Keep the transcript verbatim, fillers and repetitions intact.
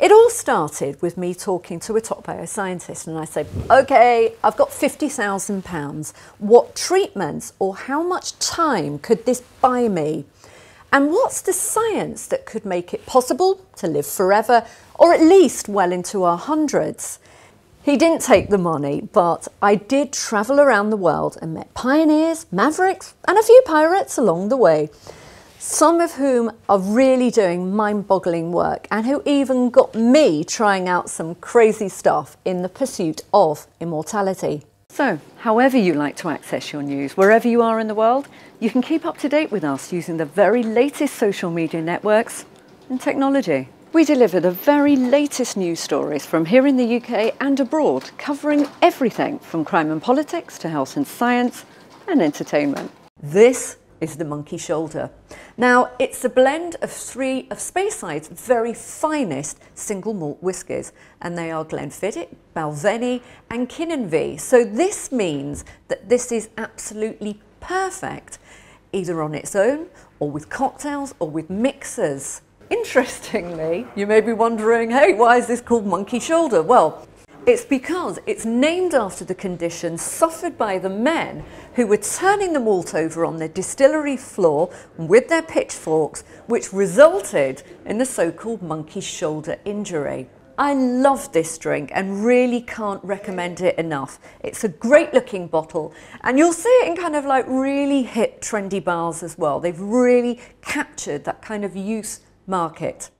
It all started with me talking to a top bioscientist, and I said, okay, I've got fifty thousand pounds. What treatments or how much time could this buy me? And what's the science that could make it possible to live forever, or at least well into our hundreds? He didn't take the money, but I did travel around the world and met pioneers, mavericks, and a few pirates along the way. Some of whom are really doing mind-boggling work and who even got me trying out some crazy stuff in the pursuit of immortality. So, however you like to access your news, wherever you are in the world, you can keep up to date with us using the very latest social media networks and technology. We deliver the very latest news stories from here in the U K and abroad, covering everything from crime and politics to health and science and entertainment. This is the Monkey Shoulder. Now, it's a blend of three of Speyside's very finest single malt whiskies, and they are Glenfiddich, Balvenie and Kininvie. So this means that this is absolutely perfect, either on its own or with cocktails or with mixers. Interestingly, you may be wondering, hey, why is this called Monkey Shoulder? Well, it's because it's named after the conditions suffered by the men who were turning the malt over on their distillery floor with their pitchforks, which resulted in the so-called monkey shoulder injury. I love this drink and really can't recommend it enough. It's a great looking bottle, and you'll see it in kind of like really hip trendy bars as well. They've really captured that kind of youth market.